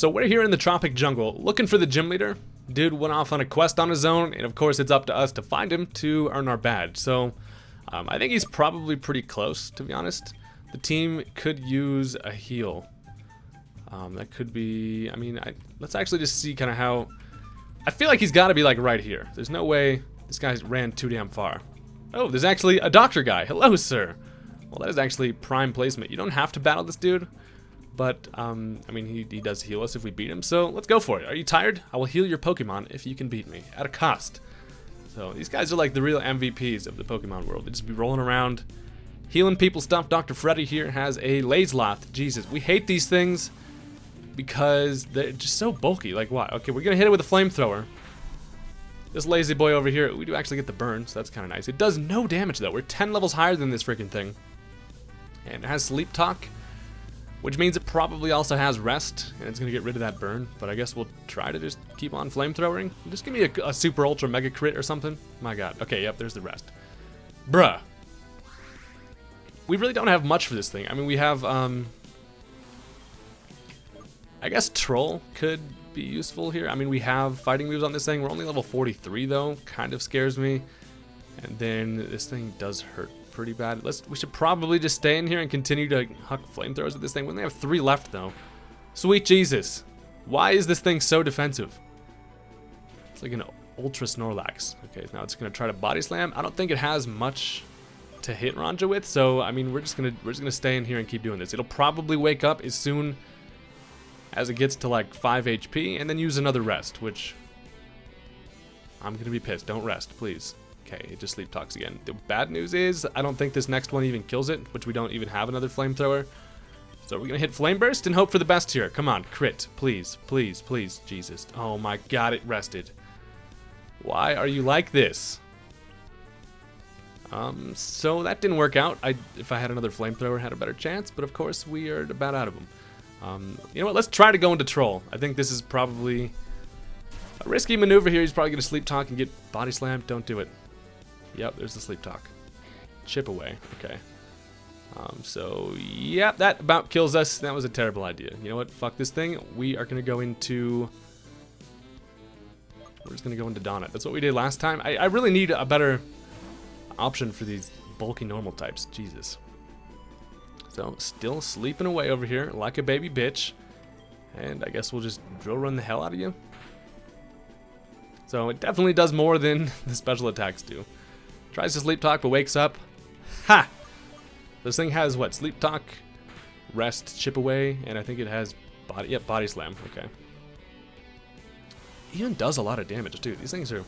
So we're here in the Tropic Jungle, looking for the gym leader. Dude went off on a quest on his own, and of course it's up to us to find him to earn our badge. So I think he's probably pretty close, to be honest. The team could use a heal. That could be, let's actually just see kind of how, I feel like he's got to be like right here. There's no way this guy's ran too damn far. Oh, there's actually a doctor guy. Hello, sir. Well, that is actually prime placement. You don't have to battle this dude. But, he does heal us if we beat him, so let's go for it. Are you tired? I will heal your Pokemon if you can beat me, at a cost. So, these guys are like the real MVPs of the Pokemon world. They just be rolling around, healing people stuff. Dr. Freddy here has a Lazeloth. Jesus, we hate these things because they're just so bulky. Like, what? Okay, we're gonna hit it with a flamethrower. This lazy boy over here, we do actually get the burn, so that's kind of nice. It does no damage, though. We're 10 levels higher than this freaking thing. And it has Sleep Talk, which means it probably also has rest, and it's gonna get rid of that burn, but I guess we'll try to just keep on flamethrowering. Just give me a super ultra mega crit or something. My god. Okay, yep, there's the rest. Bruh. We really don't have much for this thing. I mean, we have, I guess Troll could be useful here. I mean, we have fighting moves on this thing. We're only level 43, though. Kind of scares me. And then this thing does hurt pretty bad. We should probably just stay in here and continue to huck flamethrowers at this thing. We only have 3 left, though. Sweet Jesus. Why is this thing so defensive? It's like an Ultra Snorlax. Okay, now it's gonna try to body slam. I don't think it has much to hit Ranja with, so I mean we're just gonna stay in here and keep doing this. It'll probably wake up as soon as it gets to like 5 HP and then use another rest, which I'm gonna be pissed. Don't rest, please. Okay, it just sleep talks again. The bad news is, I don't think this next one even kills it, which we don't even have another flamethrower. So we're gonna hit Flame Burst and hope for the best here. Come on, crit, please, please, please, Jesus. Oh my god, it rested. Why are you like this? So that didn't work out. If I had another flamethrower, I had a better chance, but of course we are about out of them. You know what, let's try to go into Troll. I think this is probably a risky maneuver here. He's probably gonna sleep talk and get body slammed. Don't do it. Yep, there's the sleep talk. Chip away. Okay. So, yeah, that about kills us. That was a terrible idea. You know what? Fuck this thing. We are going to go into... We're just going to go into Donut. That's what we did last time. I really need a better option for these bulky normal types. Jesus. So, still sleeping away over here like a baby bitch. And I guess we'll just drill run the hell out of you. So, it definitely does more than the special attacks do. Tries to sleep talk, but wakes up. Ha! This thing has, what, sleep talk, rest, chip away, and I think it has body, yep, body slam, okay. Even does a lot of damage, too. These things are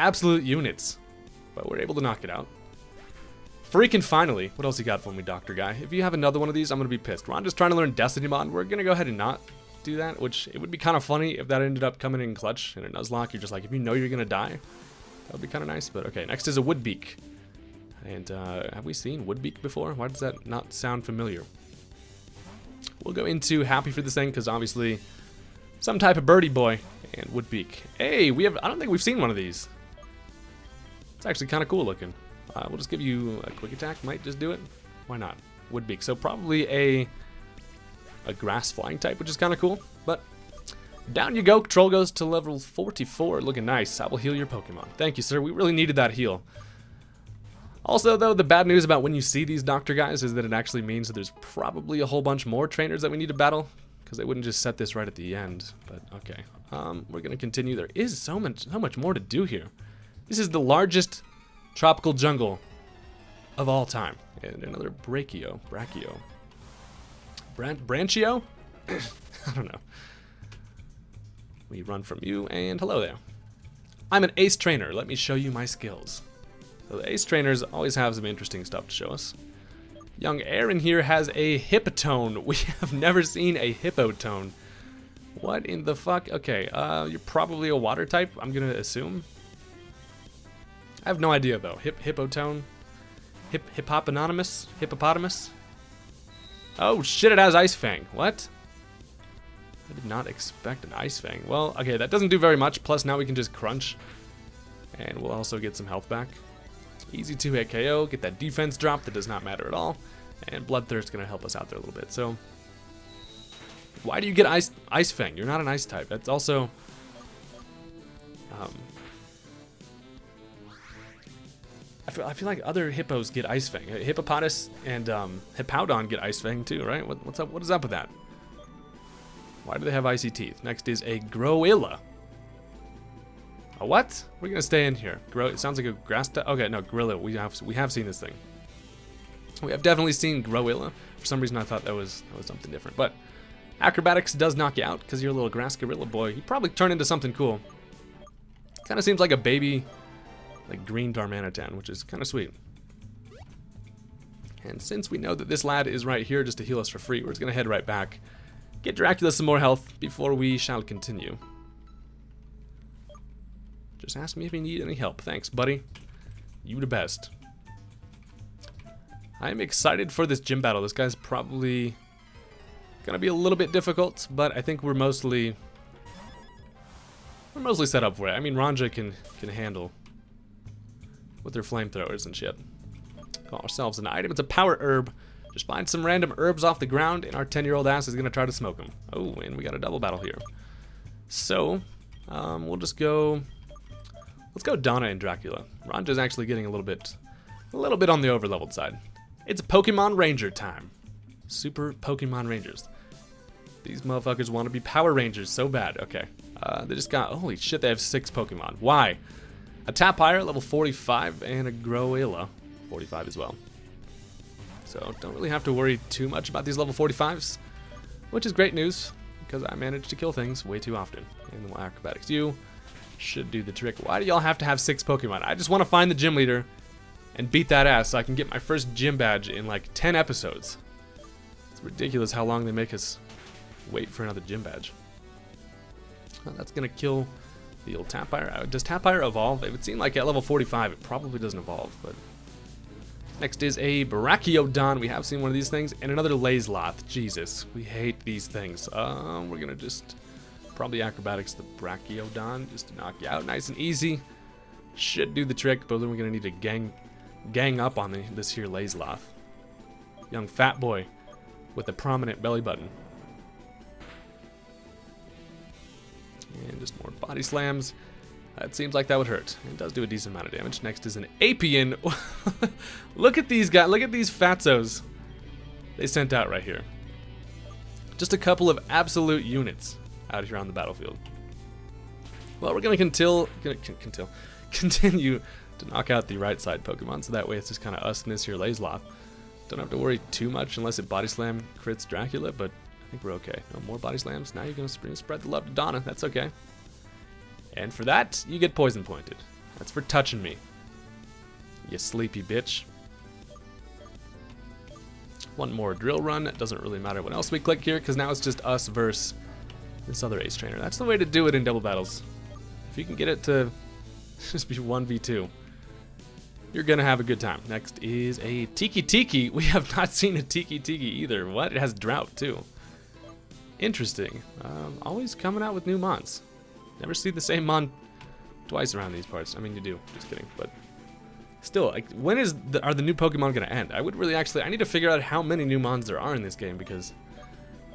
absolute units, but we're able to knock it out. Freaking finally. What else you got for me, Doctor Guy? If you have another one of these, I'm gonna be pissed. Ron just trying to learn Destiny Mod. We're gonna go ahead and not do that, which it would be kind of funny if that ended up coming in clutch and a Nuzlocke. You're just like, if you know you're gonna die, that would be kind of nice, but okay. Next is a Woodbeak. And have we seen Woodbeak before? Why does that not sound familiar? We'll go into Happy for this thing, because obviously some type of birdie boy. And Woodbeak. Hey, I don't think we've seen one of these. It's actually kind of cool looking. We'll just give you a quick attack. Might just do it. Why not? Woodbeak. So probably a grass flying type, which is kind of cool. But... down you go. Troll goes to level 44. Looking nice. I will heal your Pokemon. Thank you, sir. We really needed that heal. Also, though, the bad news about when you see these doctor guys is that it actually means that there's probably a whole bunch more trainers that we need to battle. Because they wouldn't just set this right at the end. But, okay. We're going to continue. There is so much more to do here. This is the largest tropical jungle of all time. And another Brachio. Branchio? I don't know. We run from you, and hello there. I'm an ace trainer. Let me show you my skills. So the ace trainers always have some interesting stuff to show us. Young Aaron here has a hippotone. We have never seen a hippotone. What in the fuck? Okay, you're probably a water type, I'm gonna assume. I have no idea, though. Hippotone? Hippopotamus? Oh, shit, it has Ice Fang. What? I did not expect an Ice Fang. Well, okay, that doesn't do very much. Plus, now we can just crunch. And we'll also get some health back. Easy 2-hit KO. Get that defense drop. That does not matter at all. And Bloodthirst is going to help us out there a little bit. So, Why do you get Ice Fang? You're not an Ice type. That's also... I feel like other hippos get Ice Fang. Hippopotas and Hippowdon get Ice Fang too, right? What's up? What is up with that? Why do they have icy teeth? Next is a Groilla. A what? We're gonna stay in here. It sounds like a grass type. Okay, no, Gorilla. We have seen this thing. We have definitely seen Groilla. For some reason, I thought that was something different. But acrobatics does knock you out because you're a little grass gorilla boy. You probably turn into something cool. Kind of seems like a baby, like green Darmanitan, which is kind of sweet. And since we know that this lad is right here just to heal us for free, we're just gonna head right back, get Dracula some more health before we shall continue. Just ask me if you need any help. Thanks, buddy. You the best. I'm excited for this gym battle. This guy's probably gonna be a little bit difficult, but I think we're mostly set up for it. I mean, Ranja can handle with their flamethrowers and shit. Call ourselves an item. It's a power herb. Just find some random herbs off the ground, and our 10-year-old ass is gonna try to smoke them. Oh, and we got a double battle here. So, we'll just go. Let's go Donna and Dracula. Ranja's actually getting a little bit on the overleveled side. It's Pokemon Ranger time. Super Pokemon Rangers. These motherfuckers want to be Power Rangers so bad. Okay. They just got. Holy shit! They have 6 Pokemon. Why? A Tapire, level 45, and a Groilla, 45 as well. So don't really have to worry too much about these level 45s, which is great news because I manage to kill things way too often. And the acrobatics, you should do the trick. Why do y'all have to have 6 Pokemon? I just want to find the gym leader and beat that ass so I can get my first gym badge in like 10 episodes. It's ridiculous how long they make us wait for another gym badge. Well, that's gonna kill the old Tapire. Does Tapire evolve? It would seem like at level 45 it probably doesn't evolve, but... Next is a Brachiodon. We have seen one of these things. And another Lazeloth. Jesus, we hate these things. We're gonna just probably acrobatics the Brachiodon just to knock you out nice and easy. Should do the trick, but then we're gonna need to gang up on this here Lazeloth. Young fat boy with a prominent belly button. And just more body slams. It seems like that would hurt. It does do a decent amount of damage. Next is an Apian. Look at these guys. Look at these fatzos they sent out right here. Just a couple of absolute units out here on the battlefield. Well, we're going to continue to knock out the right side Pokemon. So that way it's just kind of us and this here Lazeloth. Don't have to worry too much unless it body slam crits Dracula. But I think we're okay. No more body slams. Now you're going to spread the love to Donna. That's okay. And for that, you get poison pointed. That's for touching me, you sleepy bitch. One more drill run. It doesn't really matter what else we click here, because now it's just us versus this other ace trainer. That's the way to do it in double battles. If you can get it to just be 1v2, you're going to have a good time. Next is a Tiki Tiki. We have not seen a Tiki Tiki either. What? It has drought, too. Interesting. Always coming out with new mons. Never see the same mon twice around these parts. I mean, you do. Just kidding. But still, like, when are the new Pokemon going to end? I would really I need to figure out how many new mons there are in this game, because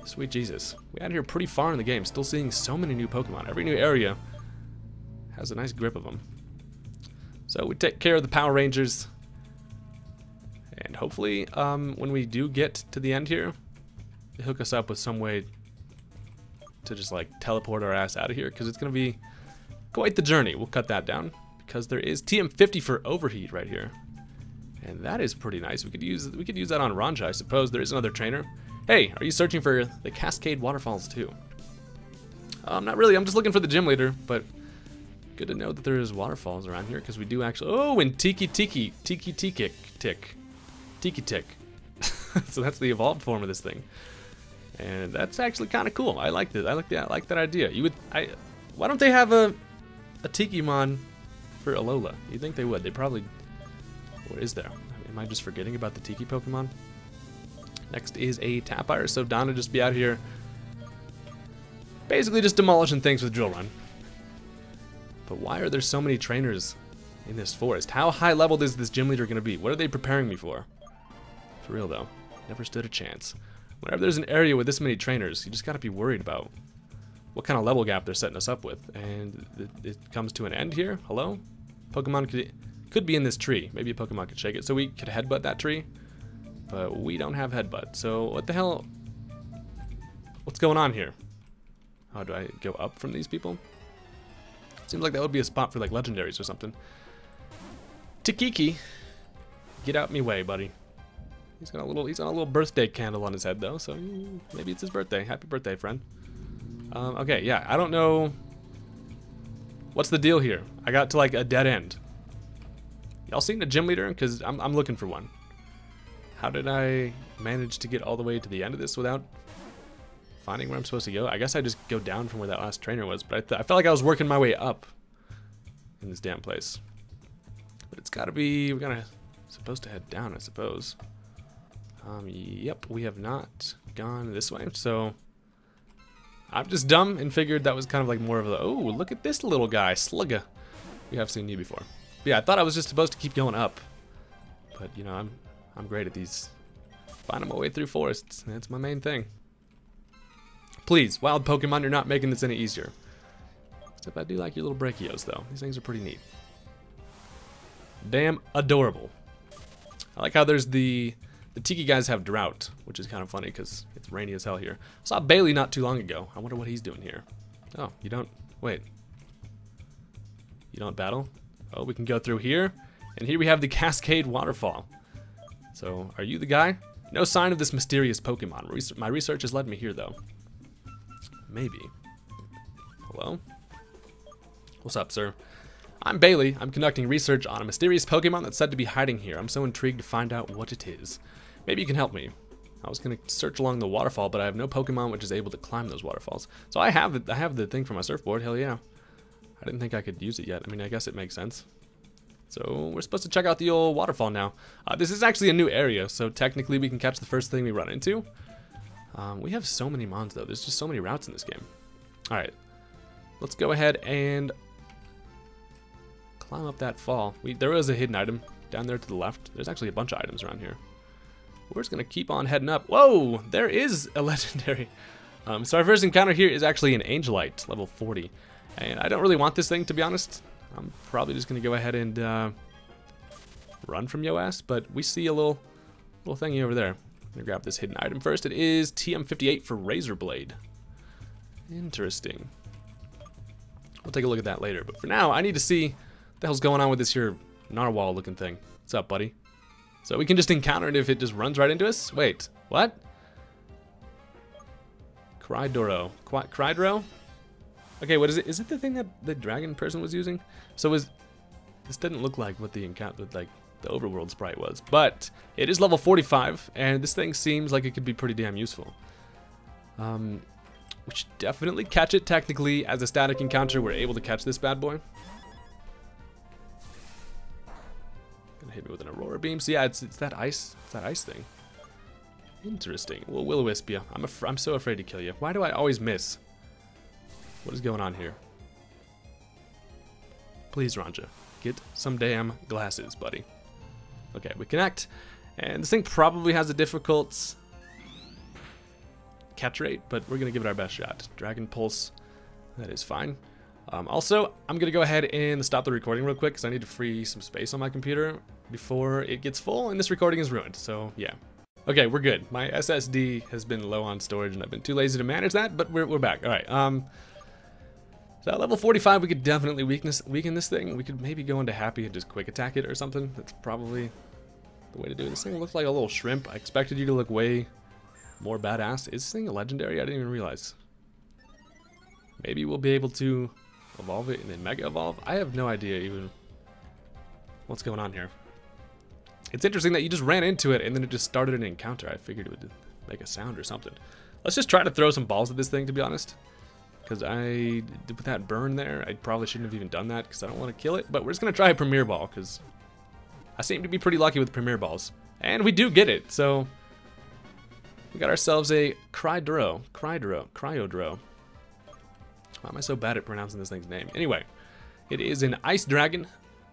sweet Jesus. We out here pretty far in the game, still seeing so many new Pokemon. Every new area has a nice grip of them. So we take care of the Power Rangers. And hopefully, when we do get to the end here, they hook us up with some way to just like teleport our ass out of here, because it's gonna be quite the journey. We'll cut that down because there is TM50 for overheat right here, and that is pretty nice. We could use that on Ranja, I suppose. There is another trainer. Hey, are you searching for the Cascade Waterfalls too? Not really. I'm just looking for the gym leader, but good to know that there is waterfalls around here, because we do actually. Oh, and Tiki Tick. So that's the evolved form of this thing. And that's actually kind of cool. I like this. I like that idea. Why don't they have a Tikimon for Alola? You think they would? They probably. Or is there? Am I just forgetting about the Tiki Pokemon? Next is a Tapire. So Donna just be out here, basically just demolishing things with Drill Run. But why are there so many trainers in this forest? How high leveled is this gym leader going to be? What are they preparing me for? For real though, never stood a chance. Whenever there's an area with this many trainers, you just gotta be worried about what kind of level gap they're setting us up with. And it comes to an end here. Hello? Pokemon could be in this tree. Maybe a Pokemon could shake it. So we could headbutt that tree. But we don't have headbutt. So what the hell? What's going on here? How do I go up from these people? Seems like that would be a spot for like legendaries or something. Tikiki, get out me way, buddy. He's got a little. He's on a little birthday candle on his head though, so maybe it's his birthday. Happy birthday, friend. Okay, yeah. I don't know. What's the deal here? I got to like a dead end. Y'all seen a gym leader? Cause I'm looking for one. How did I manage to get all the way to the end of this without finding where I'm supposed to go? I guess I just go down from where that last trainer was, but I felt like I was working my way up in this damn place. But it's gotta be, we're gonna, supposed to head down, I suppose. Yep, we have not gone this way, so I'm just dumb and figured that was kind of like more of a, oh, look at this little guy, Slugga. We have seen you before. But yeah, I thought I was just supposed to keep going up, but you know, I'm great at these. Finding my way through forests, that's my main thing. Please, wild Pokemon, you're not making this any easier. Except I do like your little Brachios, though. These things are pretty neat. Damn adorable. I like how there's the Tiki guys have drought, which is kind of funny because it's rainy as hell here. I saw Bailey not too long ago. I wonder what he's doing here. Oh, you don't... Wait. You don't battle? Oh, we can go through here. And here we have the Cascade Waterfall. So, are you the guy? No sign of this mysterious Pokemon. My research has led me here, though. Maybe. Hello? What's up, sir? I'm Bailey. I'm conducting research on a mysterious Pokemon that's said to be hiding here. I'm so intrigued to find out what it is. Maybe you can help me. I was going to search along the waterfall, but I have no Pokemon which is able to climb those waterfalls. So I have the thing for my surfboard. Hell yeah. I didn't think I could use it yet. I mean, I guess it makes sense. So we're supposed to check out the old waterfall now. This is actually a new area, so technically we can catch the first thing we run into. We have so many mons, though. There's just so many routes in this game. All right. Let's go ahead and climb up that fall. There is a hidden item down there to the left. There's actually a bunch of items around here. We're just going to keep on heading up. Whoa! There is a legendary. So our first encounter here is actually an Angelite, level 40. And I don't really want this thing, to be honest. I'm probably just going to go ahead and run from yo ass. But we see a little thingy over there. I'm gonna grab this hidden item first. It is TM58 for Razor Blade. Interesting. We'll take a look at that later, but for now, I need to see what the hell's going on with this here narwhal looking thing. What's up, buddy? So we can just encounter it if it just runs right into us? Wait, what? Cryodro. Cryodro? Okay, what is it? Is it the thing that the dragon person was using? So this didn't look like what the encounter, like, the overworld sprite was, but it is level 45 and this thing seems like it could be pretty damn useful. We should definitely catch it. Technically as a static encounter, we're able to catch this bad boy. Gonna hit me with an Aurora Beam. So yeah, it's that ice, it's that ice thing. Interesting. Well, will-o-wisp ya. I'm so afraid to kill you. Why do I always miss? What is going on here? Please, Ranja, get some damn glasses, buddy. Okay, we connect, and this thing probably has a difficult catch rate, but we're going to give it our best shot. Dragon Pulse, that is fine. Also, I'm going to go ahead and stop the recording real quick, because I need to free some space on my computer before it gets full, and this recording is ruined, so yeah. Okay, we're good. My SSD has been low on storage, and I've been too lazy to manage that, but we're back. All right, so at level 45, we could definitely weaken this thing. We could maybe go into Happy and just quick attack it or something. That's probably the way to do it. This thing looks like a little shrimp. I expected you to look way more badass. Is this thing a legendary? I didn't even realize. Maybe we'll be able to evolve it and then mega evolve. I have no idea even what's going on here. It's interesting that you just ran into it and then it just started an encounter. I figured it would make a sound or something. Let's just try to throw some balls at this thing, to be honest. Because I did put that burn there. I probably shouldn't have even done that because I don't want to kill it. But we're just going to try a Premier Ball because I seem to be pretty lucky with Premier Balls. And we do get it. So we got ourselves a Cryodro. Cryodro. Why am I so bad at pronouncing this thing's name? Anyway, it is an ice dragon.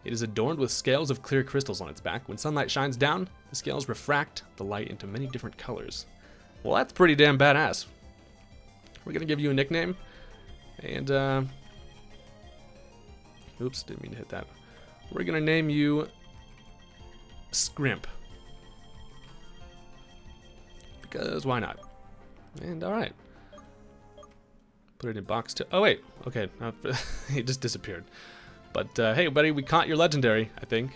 It is adorned with scales of clear crystals on its back. When sunlight shines down, the scales refract the light into many different colors. Well, that's pretty damn badass. We're gonna give you a nickname. And, oops, didn't mean to hit that. We're gonna name you Scrimp. Because why not? And alright. Put it in box two. Oh, wait. Okay. He just disappeared. But, hey, buddy, we caught your legendary, I think.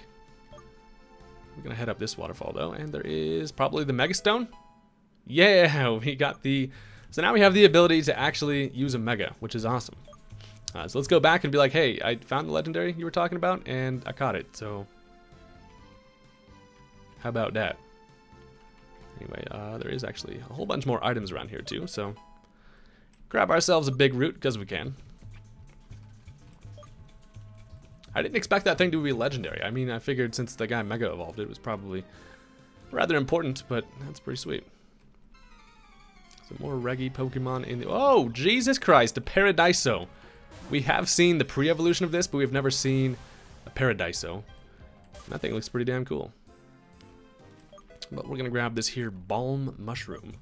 We're gonna head up this waterfall, though. And there is probably the Megastone. Yeah, we got the... So now we have the ability to actually use a Mega, which is awesome. So let's go back and be like, hey, I found the legendary you were talking about, and I caught it, so... How about that? Anyway, there is actually a whole bunch more items around here, too, so... Grab ourselves a big root, because we can. I didn't expect that thing to be legendary. I mean, I figured since the guy Mega evolved, it was probably rather important, but that's pretty sweet. Some more Reggie Pokemon in the... Oh, Jesus Christ, a Paradiso. We have seen the pre-evolution of this, but we've never seen a Paradiso. That thing looks pretty damn cool. But we're going to grab this here Balm Mushroom.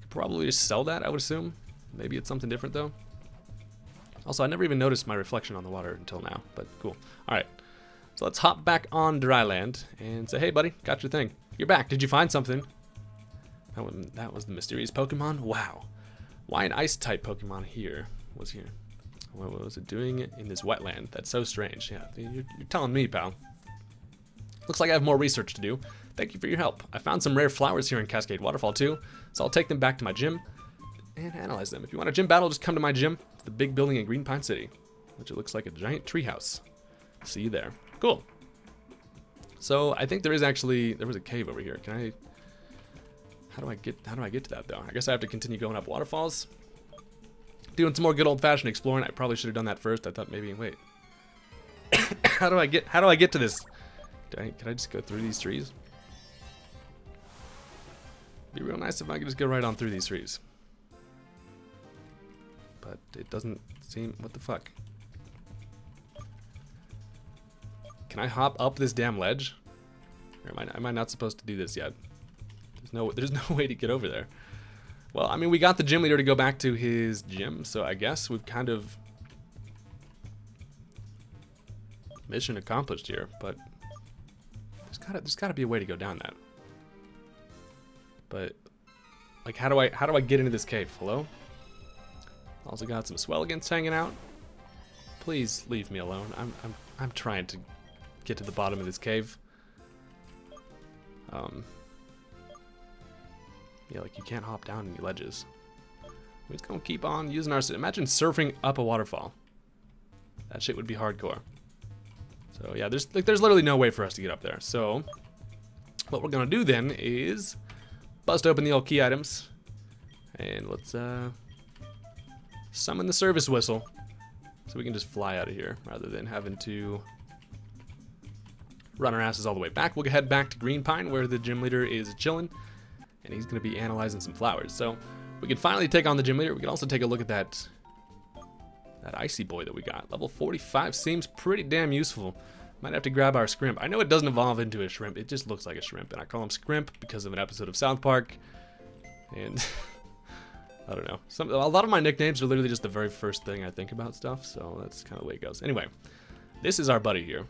Could probably just sell that, I would assume. Maybe it's something different, though. Also, I never even noticed my reflection on the water until now, but cool. Alright, so let's hop back on dry land and say, hey, buddy, got your thing. You're back. Did you find something? That was the mysterious Pokemon? Wow. Why an ice-type Pokemon here was here? What was it doing in this wetland? That's so strange. Yeah, you're telling me, pal. Looks like I have more research to do. Thank you for your help. I found some rare flowers here in Cascade Waterfall, too, so I'll take them back to my gym and analyze them. If you want a gym battle, just come to my gym. It's the big building in Green Pine City, which it looks like a giant treehouse. See you there. Cool. So I think there is actually... There was a cave over here. Can I... How do I get to that though? I guess I have to continue going up waterfalls. Doing some more good old-fashioned exploring. I probably should have done that first. I thought maybe wait. How do I get to this? Can I just go through these trees? It'd be real nice if I could just go right on through these trees. But it doesn't seem... What the fuck? Can I hop up this damn ledge? Or am I not supposed to do this yet? There's no way to get over there. Well, I mean, we got the gym leader to go back to his gym, so I guess we've kind of mission accomplished here. But there's gotta be a way to go down that. But like, how do I get into this cave? Hello? Also got some Swelligans hanging out. Please leave me alone. I'm trying to get to the bottom of this cave. Yeah, like, you can't hop down any ledges. We're just gonna keep on using our... Imagine surfing up a waterfall. That shit would be hardcore. So, yeah, there's literally no way for us to get up there. So, what we're gonna do then is bust open the old key items. And let's, summon the service whistle. So we can just fly out of here, rather than having to run our asses all the way back. We'll head back to Green Pine, where the gym leader is chilling. And he's going to be analyzing some flowers. So we can finally take on the gym leader. We can also take a look at that icy boy that we got. Level 45 seems pretty damn useful. Might have to grab our Scrimp. I know it doesn't evolve into a shrimp. It just looks like a shrimp. And I call him Scrimp because of an episode of South Park. And I don't know. A lot of my nicknames are literally just the very first thing I think about stuff. So that's kind of the way it goes. Anyway, this is our buddy here.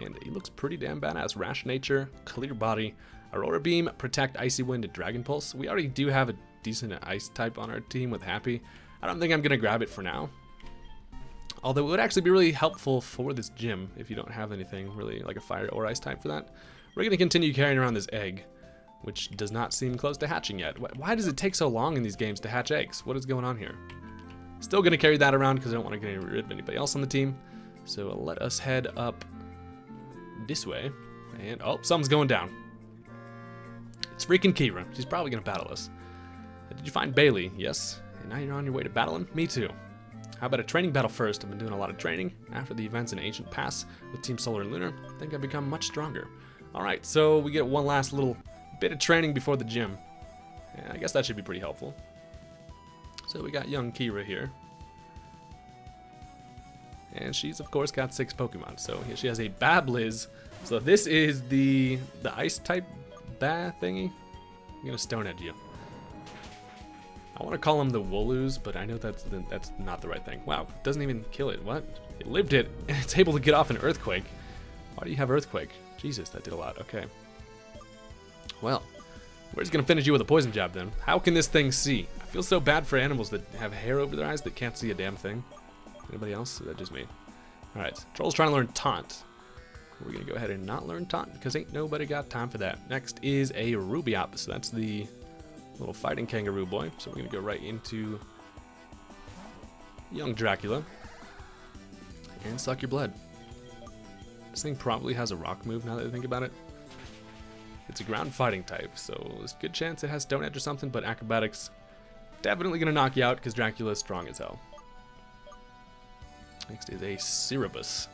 And he looks pretty damn badass. Rash nature, clear body, Aurora Beam, Protect, Icy Wind, and Dragon Pulse. We already do have a decent ice type on our team with Happy. I don't think I'm going to grab it for now. Although it would actually be really helpful for this gym if you don't have anything really like a fire or ice type for that. We're going to continue carrying around this egg, which does not seem close to hatching yet. Why does it take so long in these games to hatch eggs? What is going on here? Still going to carry that around because I don't want to get rid of anybody else on the team. So let us head up this way. And oh, something's going down. It's freaking Kira. She's probably gonna battle us. Did you find Bailey? Yes. And now you're on your way to battle him? Me too. How about a training battle first? I've been doing a lot of training after the events in Ancient Pass with Team Solar and Lunar. I think I've become much stronger. Alright, so we get one last little bit of training before the gym. Yeah, I guess that should be pretty helpful. So we got young Kira here. And she's, of course, got 6 Pokemon. So here she has a Babblizz. So this is the ice type thingy. I'm gonna stone edge you. I want to call him the Wooloos, but I know that's not the right thing. Wow, doesn't even kill it. What? It lived it, and it's able to get off an earthquake. Why do you have earthquake? Jesus, that did a lot. Okay. Well, we're just gonna finish you with a poison jab then. How can this thing see? I feel so bad for animals that have hair over their eyes that can't see a damn thing. Anybody else? Is that just me? All right. Troll's trying to learn taunt. We're gonna go ahead and not learn taunt because ain't nobody got time for that. Next is a Rubiop. So that's the little fighting kangaroo boy. So we're gonna go right into young Dracula and suck your blood. This thing probably has a rock move now that I think about it. It's a ground fighting type, so there's a good chance it has Stone Edge or something, but acrobatics definitely gonna knock you out because Dracula is strong as hell. Next is a Cerebus.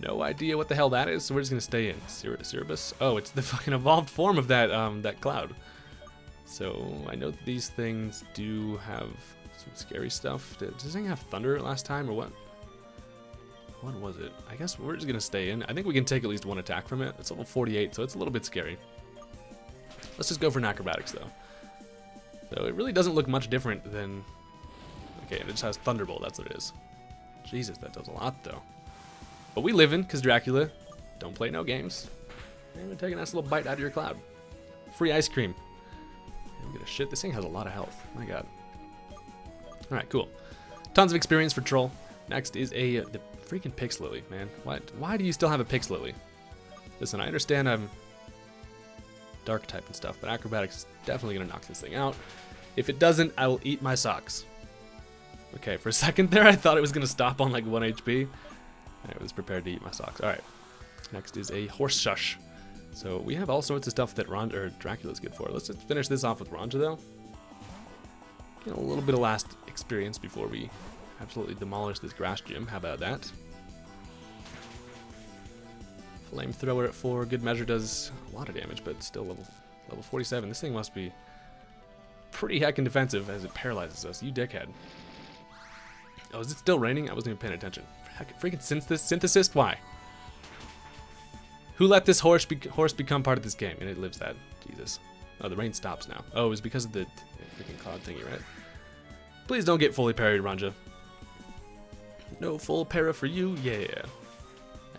No idea what the hell that is, so we're just gonna stay in. Cerebus? Oh, it's the fucking evolved form of that that cloud. So I know that these things do have some scary stuff. Did this thing have thunder last time or what? What was it? I guess we're just gonna stay in. I think we can take at least one attack from it. It's level 48, so it's a little bit scary. Let's just go for an acrobatics though. So it really doesn't look much different than... Okay, it just has Thunderbolt, that's what it is. Jesus, that does a lot though. But we live in, because Dracula don't play no games. And we take a nice little bite out of your cloud. Free ice cream. I'm gonna shit, this thing has a lot of health. My god. Alright, cool. Tons of experience for Troll. Next is a the freaking Pixlily, man. What? Why do you still have a Pixlily? Listen, I understand I'm dark type and stuff, but acrobatics is definitely gonna knock this thing out. If it doesn't, I will eat my socks. Okay, for a second there I thought it was gonna stop on like 1 HP. I was prepared to eat my socks. Alright. Next is a horse shush. So we have all sorts of stuff that Dracula's good for. Let's just finish this off with Ranja though. Get a little bit of last experience before we absolutely demolish this grass gym. How about that? Flamethrower at 4. Good measure does a lot of damage, but still level 47. This thing must be pretty heckin' defensive as it paralyzes us. You dickhead. Oh, is it still raining? I wasn't even paying attention. Heck, freaking synthesis? Why? Who let this horse become part of this game? And it lives that. Jesus. Oh, the rain stops now. Oh, it was because of the freaking cloud thingy, right? Please don't get fully parried, Ranja. No full para for you, yeah.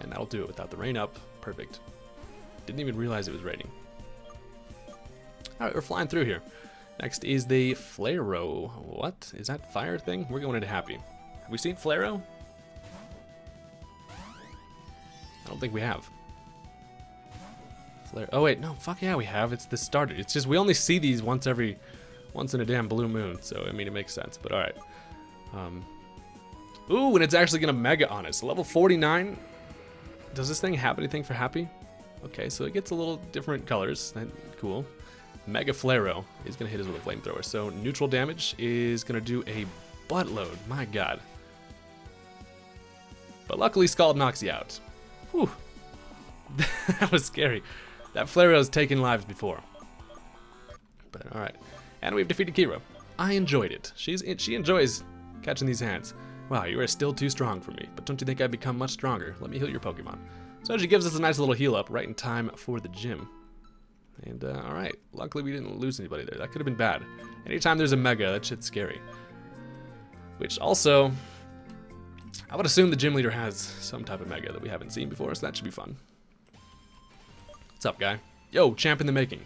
And that'll do it without the rain up. Perfect. Didn't even realize it was raining. Alright, we're flying through here. Next is the Flareo. What? Is that fire thing? We're going into Happy. Have we seen Flareo? I don't think we have. Flare. Oh wait, no, fuck yeah we have. It's the starter. It's just we only see these once in a damn blue moon. So I mean it makes sense, but alright. Ooh, and it's actually gonna mega on us. Level 49. Does this thing have anything for Happy? Okay, so it gets a little different colors. Cool. Mega Flareo is gonna hit us with a flamethrower. So neutral damage is gonna do a buttload. My god. But luckily Scald knocks you out. Whew. That was scary. That Flareo's taken lives before. But alright. And we've defeated Kira. I enjoyed it. She enjoys catching these hands. Wow, you are still too strong for me, but don't you think I've become much stronger? Let me heal your Pokemon. So she gives us a nice little heal up right in time for the gym. And alright. Luckily we didn't lose anybody there. That could have been bad. Anytime there's a Mega, that shit's scary. Which also... I would assume the gym leader has some type of mega that we haven't seen before, so that should be fun. What's up, guy? Yo, champ in the making.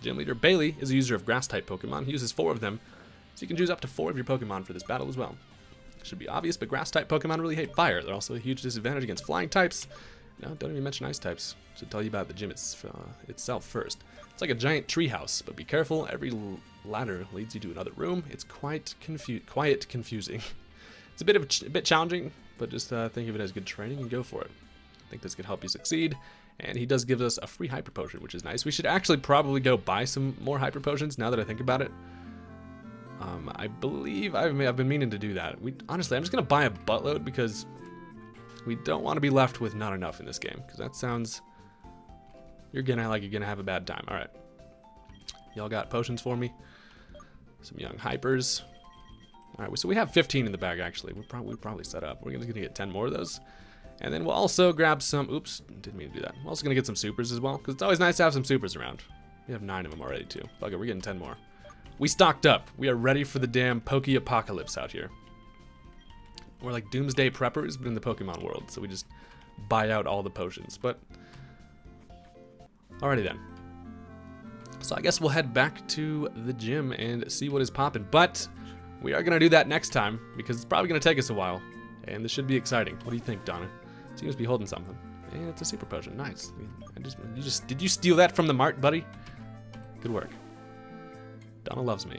Gym leader Bailey is a user of grass-type Pokemon. He uses 4 of them, so you can choose up to 4 of your Pokemon for this battle as well. Should be obvious, but grass-type Pokemon really hate fire. They're also a huge disadvantage against flying types. No, don't even mention ice types. Should tell you about the gym itself first. It's like a giant treehouse, but be careful. Every ladder leads you to another room. It's quite confusing. It's a bit challenging, but just think of it as good training and go for it. I think this could help you succeed, and he does give us a free Hyper Potion, which is nice. We should actually probably go buy some more Hyper Potions now that I think about it. I believe I've been meaning to do that. Honestly, I'm just going to buy a buttload because we don't want to be left with not enough in this game, because that sounds... You're going to have a bad time. All right. Y'all got potions for me? Some young Hypers. Alright, so we have 15 in the bag, actually. We're probably set up. We're just going to get 10 more of those. And then we'll also grab some... Oops, didn't mean to do that. I'm also going to get some supers as well, because it's always nice to have some supers around. We have 9 of them already, too. Fuck it, we're getting 10 more. We stocked up. We are ready for the damn Poke Apocalypse out here. We're like doomsday preppers, but in the Pokemon world, so we just buy out all the potions, but... Alrighty then. So I guess we'll head back to the gym and see what is poppin', but we are gonna do that next time, because it's probably gonna take us a while, and this should be exciting. What do you think, Donna? Seems to be holding something. And it's a super potion, nice. Did you steal that from the mart, buddy? Good work. Donna loves me.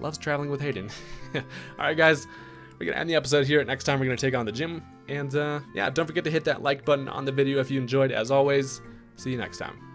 Loves traveling with Hayden. Alright guys, we're gonna end the episode here. Next time we're gonna take on the gym, and yeah, don't forget to hit that like button on the video if you enjoyed, as always. See you next time.